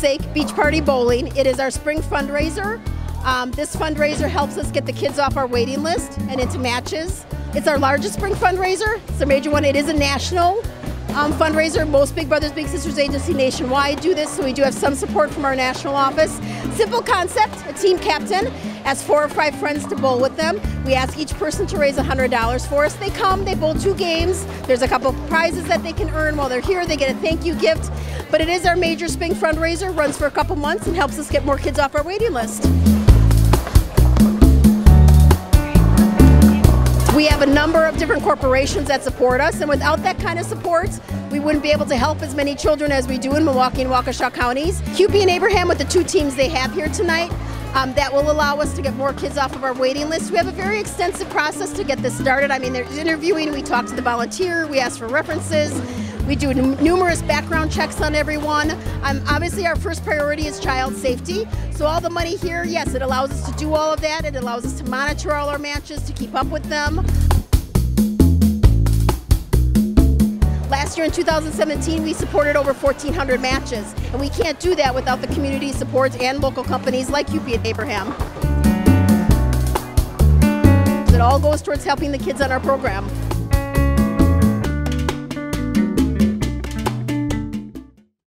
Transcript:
sake, Beach Party Bowling. It is our spring fundraiser. This fundraiser helps us get the kids off our waiting list and into matches. It's our largest spring fundraiser. It's a major one. It is a national fundraiser. Most Big Brothers Big Sisters agency nationwide do this, so we do have some support from our national office. Simple concept: a team captain asks 4 or 5 friends to bowl with them. We ask each person to raise $100 for us. They come, they bowl 2 games. There's a couple prizes that they can earn while they're here. They get a thank you gift. But it is our major spring fundraiser, runs for a couple months, and helps us get more kids off our waiting list. We have a number of different corporations that support us, and without that kind of support, we wouldn't be able to help as many children as we do in Milwaukee and Waukesha counties. Hupy and Abraham, with the 2 teams they have here tonight, that will allow us to get more kids off of our waiting list. We have a very extensive process to get this started. I mean, there's interviewing, we talk to the volunteer, we ask for references, we do numerous background checks on everyone. Obviously, our first priority is child safety. So all the money here, yes, it allows us to do all of that. It allows us to monitor all our matches, to keep up with them. Last year in 2017, we supported over 1,400 matches, and we can't do that without the community support and local companies like Hupy and Abraham. It all goes towards helping the kids on our program.